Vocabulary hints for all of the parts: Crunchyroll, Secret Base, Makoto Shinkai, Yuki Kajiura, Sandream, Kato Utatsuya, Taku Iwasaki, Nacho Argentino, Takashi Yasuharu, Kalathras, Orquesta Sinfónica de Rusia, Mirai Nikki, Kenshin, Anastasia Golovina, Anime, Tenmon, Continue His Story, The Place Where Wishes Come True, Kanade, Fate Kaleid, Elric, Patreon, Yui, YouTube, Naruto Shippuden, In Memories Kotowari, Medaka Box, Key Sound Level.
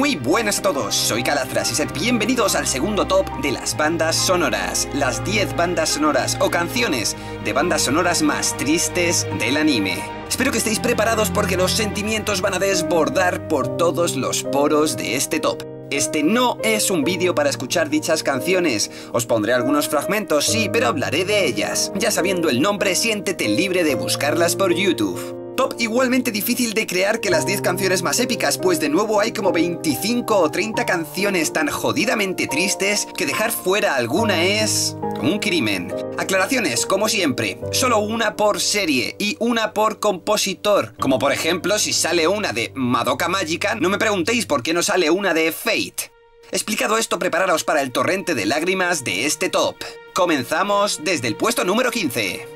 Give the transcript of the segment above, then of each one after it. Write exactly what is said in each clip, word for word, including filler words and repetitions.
Muy buenas a todos, soy Kalathras y sed bienvenidos al segundo top de las bandas sonoras, las diez bandas sonoras o canciones de bandas sonoras más tristes del anime. Espero que estéis preparados porque los sentimientos van a desbordar por todos los poros de este top. Este no es un vídeo para escuchar dichas canciones, os pondré algunos fragmentos, sí, pero hablaré de ellas. Ya sabiendo el nombre, siéntete libre de buscarlas por YouTube. Top igualmente difícil de crear que las diez canciones más épicas, pues de nuevo hay como veinticinco o treinta canciones tan jodidamente tristes que dejar fuera alguna es un crimen. Aclaraciones, como siempre, solo una por serie y una por compositor, como por ejemplo si sale una de Madoka Magica, no me preguntéis por qué no sale una de Fate. Explicado esto, prepararos para el torrente de lágrimas de este top. Comenzamos desde el puesto número quince.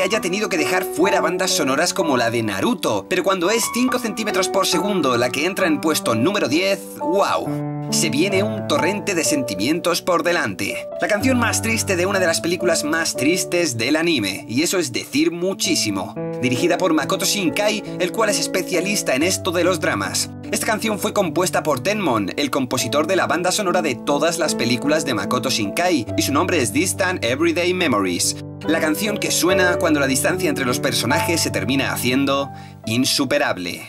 Haya tenido que dejar fuera bandas sonoras como la de Naruto, pero cuando es cinco centímetros por segundo la que entra en puesto número diez, wow, se viene un torrente de sentimientos por delante. La canción más triste de una de las películas más tristes del anime, y eso es decir muchísimo. Dirigida por Makoto Shinkai, el cual es especialista en esto de los dramas. Esta canción fue compuesta por Tenmon, el compositor de la banda sonora de todas las películas de Makoto Shinkai, y su nombre es Distant Everyday Memories. La canción que suena cuando la distancia entre los personajes se termina haciendo insuperable.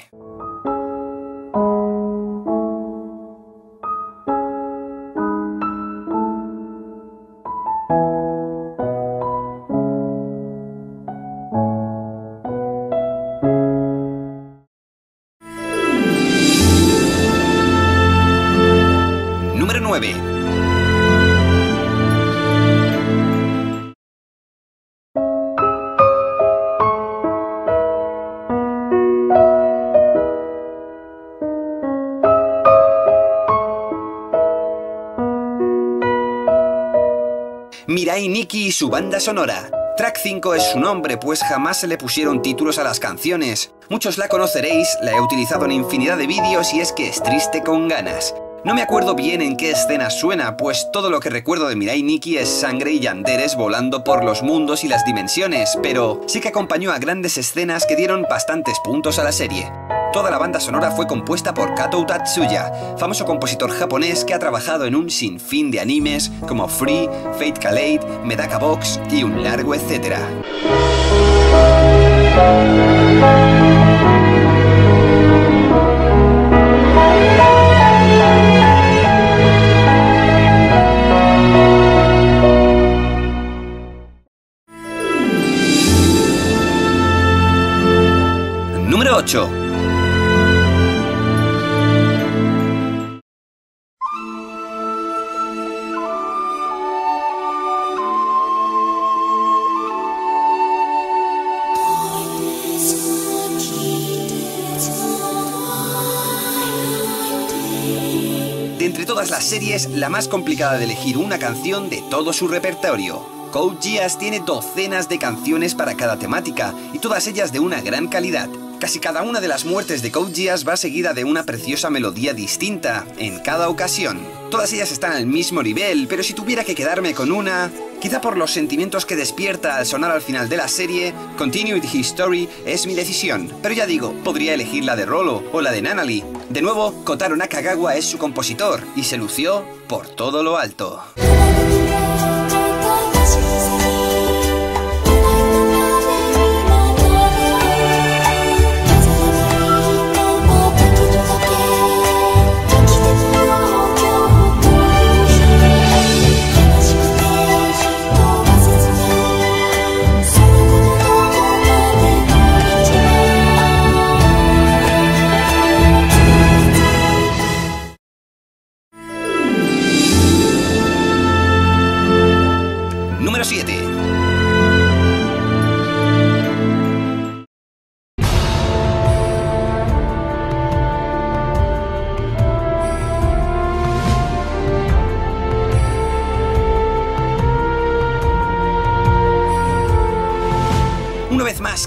Mirai Nikki y su banda sonora. Track cinco es su nombre, pues jamás se le pusieron títulos a las canciones. Muchos la conoceréis, la he utilizado en infinidad de vídeos y es que es triste con ganas. No me acuerdo bien en qué escena suena, pues todo lo que recuerdo de Mirai Nikki es sangre y yanderes volando por los mundos y las dimensiones, pero sí que acompañó a grandes escenas que dieron bastantes puntos a la serie. Toda la banda sonora fue compuesta por Kato Utatsuya, famoso compositor japonés que ha trabajado en un sinfín de animes como Free, Fate Kaleid, Medaka Box y un largo etcétera. ocho. De entre todas las series, la más complicada de elegir una canción de todo su repertorio. Code Geass tiene docenas de canciones para cada temática, y todas ellas de una gran calidad. Casi cada una de las muertes de Code Geass va seguida de una preciosa melodía distinta, en cada ocasión. Todas ellas están al mismo nivel, pero si tuviera que quedarme con una, quizá por los sentimientos que despierta al sonar al final de la serie, Continue His Story es mi decisión. Pero ya digo, podría elegir la de Rolo o la de Nanami. De nuevo, Kotaro Nakagawa es su compositor, y se lució por todo lo alto.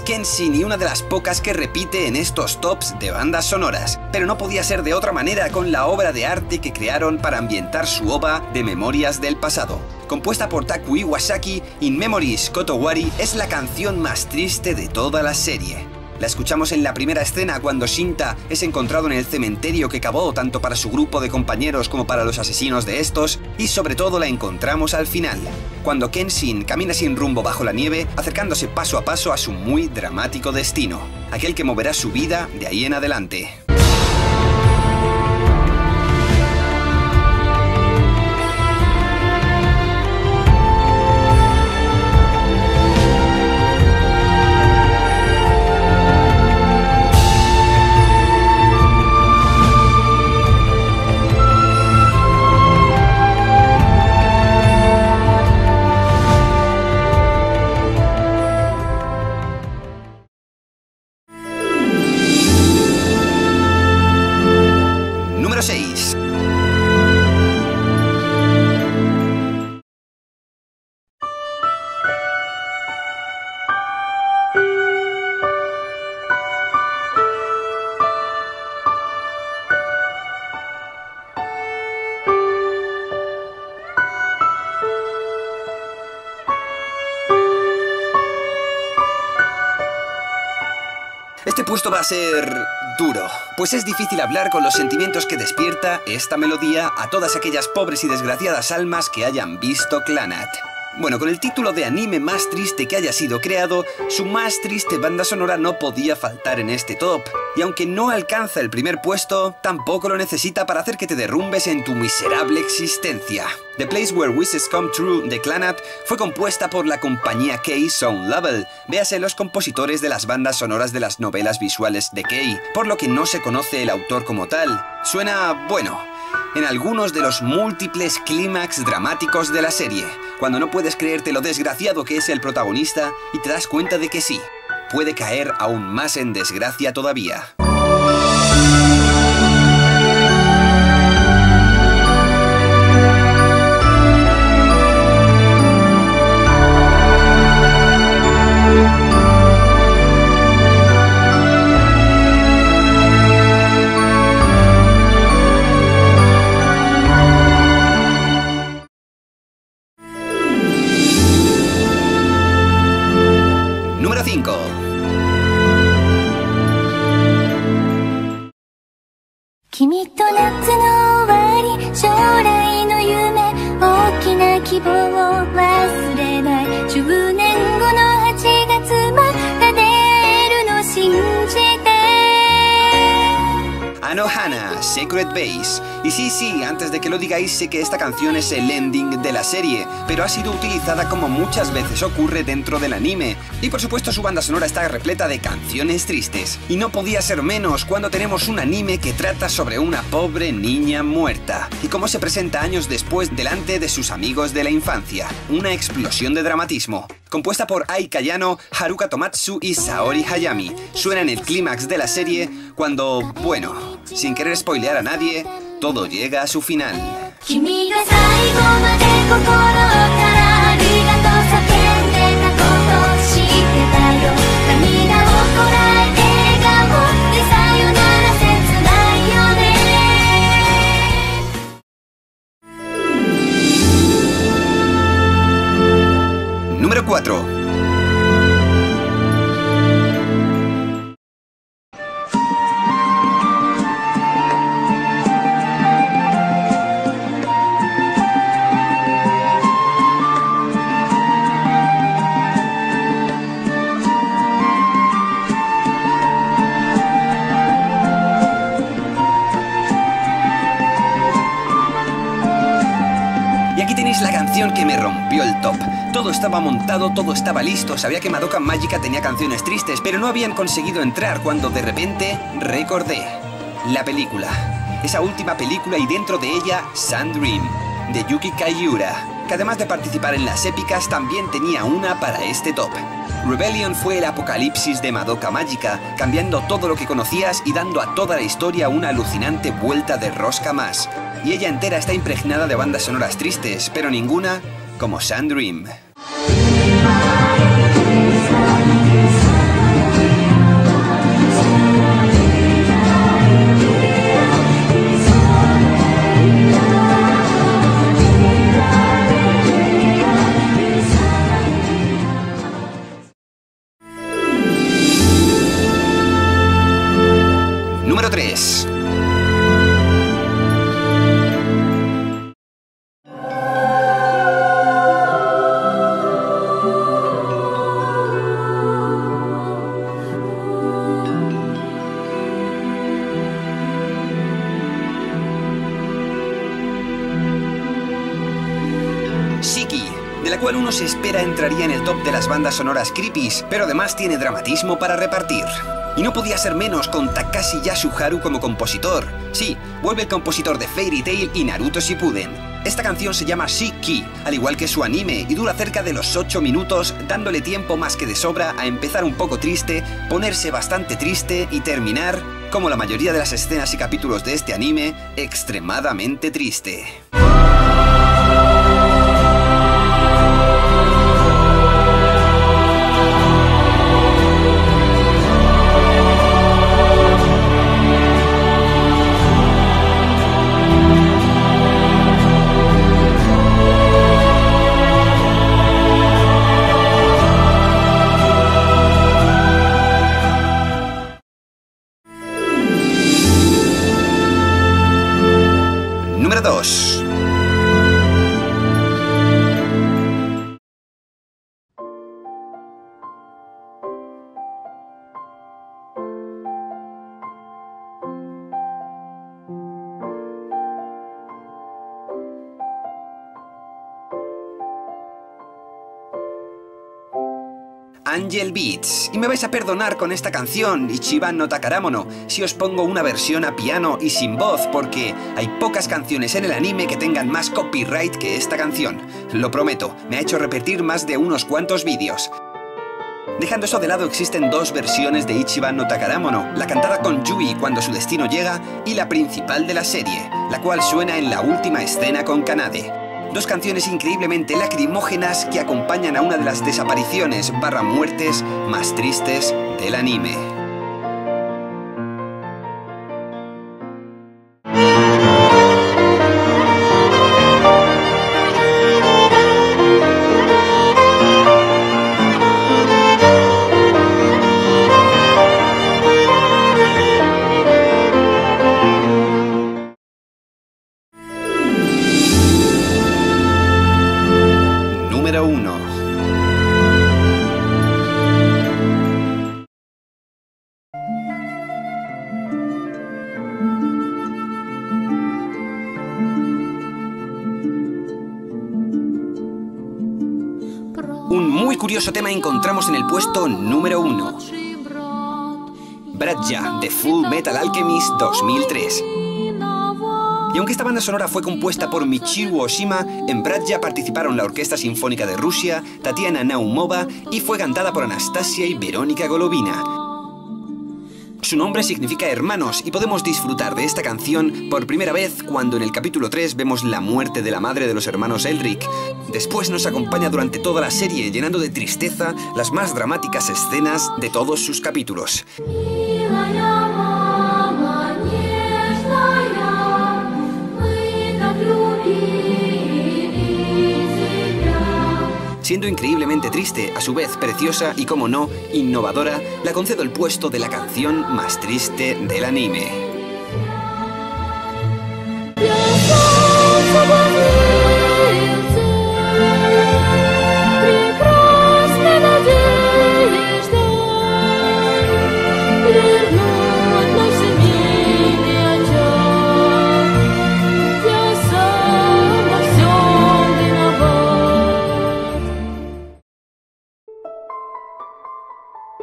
Kenshin, y una de las pocas que repite en estos tops de bandas sonoras, pero no podía ser de otra manera con la obra de arte que crearon para ambientar su ova de Memorias del Pasado. Compuesta por Taku Iwasaki, In Memories Kotowari es la canción más triste de toda la serie. La escuchamos en la primera escena cuando Shinta es encontrado en el cementerio que cavó tanto para su grupo de compañeros como para los asesinos de estos, y sobre todo la encontramos al final, cuando Kenshin camina sin rumbo bajo la nieve, acercándose paso a paso a su muy dramático destino, aquel que moverá su vida de ahí en adelante. Esto va a ser duro, pues es difícil hablar con los sentimientos que despierta esta melodía a todas aquellas pobres y desgraciadas almas que hayan visto Clannad. Bueno, con el título de anime más triste que haya sido creado, su más triste banda sonora no podía faltar en este top, y aunque no alcanza el primer puesto, tampoco lo necesita para hacer que te derrumbes en tu miserable existencia. The Place Where Wishes Come True de Clannad fue compuesta por la compañía Key Sound Level, véase los compositores de las bandas sonoras de las novelas visuales de Key, por lo que no se conoce el autor como tal. Suena bueno en algunos de los múltiples clímax dramáticos de la serie, cuando no puedes creerte lo desgraciado que es el protagonista y te das cuenta de que sí, puede caer aún más en desgracia todavía. Número cinco. Secret Base. Y sí, sí, antes de que lo digáis, sé que esta canción es el ending de la serie, pero ha sido utilizada como muchas veces ocurre dentro del anime, y por supuesto su banda sonora está repleta de canciones tristes. Y no podía ser menos cuando tenemos un anime que trata sobre una pobre niña muerta, y cómo se presenta años después delante de sus amigos de la infancia. Una explosión de dramatismo. Compuesta por Ai Kayano, Haruka Tomatsu y Saori Hayami, suena en el clímax de la serie cuando, bueno, sin querer spoilear a nadie, todo llega a su final. Número cuatro. Que me rompió el top. Todo estaba montado, todo estaba listo. Sabía que Madoka Magica tenía canciones tristes, pero no habían conseguido entrar cuando de repente recordé la película. Esa última película y dentro de ella Sandream, de Yuki Kajiura, que además de participar en las épicas también tenía una para este top. Rebellion fue el apocalipsis de Madoka Magica, cambiando todo lo que conocías y dando a toda la historia una alucinante vuelta de rosca más. Y ella entera está impregnada de bandas sonoras tristes, pero ninguna como Sandream. Número tres. Se espera entraría en el top de las bandas sonoras creepies, pero además tiene dramatismo para repartir. Y no podía ser menos con Takashi Yasuharu como compositor. Sí, vuelve el compositor de Fairy Tail y Naruto Shippuden. Esta canción se llama Shiki, al igual que su anime, y dura cerca de los ocho minutos, dándole tiempo más que de sobra a empezar un poco triste, ponerse bastante triste y terminar, como la mayoría de las escenas y capítulos de este anime, extremadamente triste. Número dos. Angel Beats. Y me vais a perdonar con esta canción, Ichiban no Takaramono, si os pongo una versión a piano y sin voz, porque hay pocas canciones en el anime que tengan más copyright que esta canción. Lo prometo, me ha hecho repetir más de unos cuantos vídeos. Dejando eso de lado, existen dos versiones de Ichiban no Takaramono, la cantada con Yui cuando su destino llega y la principal de la serie, la cual suena en la última escena con Kanade. Dos canciones increíblemente lacrimógenas que acompañan a una de las desapariciones barra muertes más tristes del anime. Un muy curioso tema encontramos en el puesto número uno. Bradja, de Full Metal Alchemist dos mil tres. Y aunque esta banda sonora fue compuesta por Michiru Oshima, en Bradja participaron la Orquesta Sinfónica de Rusia, Tatiana Naumova, y fue cantada por Anastasia y Verónica Golovina. Su nombre significa hermanos, y podemos disfrutar de esta canción por primera vez cuando en el capítulo tres vemos la muerte de la madre de los hermanos Elric. Después nos acompaña durante toda la serie, llenando de tristeza las más dramáticas escenas de todos sus capítulos. Siendo increíblemente triste, a su vez preciosa y, como no, innovadora, la concedo el puesto de la canción más triste del anime.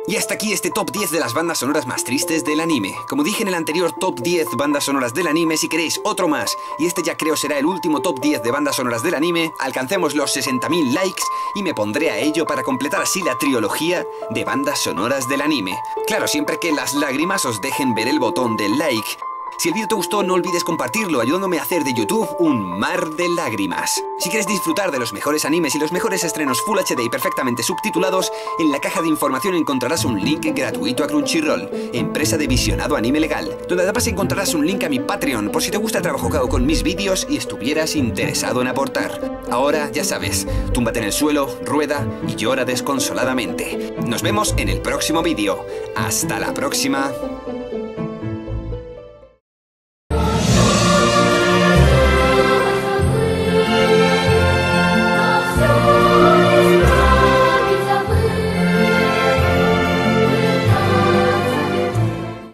Y hasta aquí este top diez de las bandas sonoras más tristes del anime. Como dije en el anterior top diez bandas sonoras del anime, si queréis otro más, y este ya creo será el último top diez de bandas sonoras del anime, alcancemos los sesenta mil likes y me pondré a ello para completar así la trilogía de bandas sonoras del anime. Claro, siempre que las lágrimas os dejen ver el botón del like. Si el vídeo te gustó, no olvides compartirlo, ayudándome a hacer de YouTube un mar de lágrimas. Si quieres disfrutar de los mejores animes y los mejores estrenos Full H D y perfectamente subtitulados, en la caja de información encontrarás un link gratuito a Crunchyroll, empresa de visionado anime legal, donde además encontrarás un link a mi Patreon por si te gusta el trabajo que hago con mis vídeos y estuvieras interesado en aportar. Ahora, ya sabes, túmbate en el suelo, rueda y llora desconsoladamente. Nos vemos en el próximo vídeo. Hasta la próxima.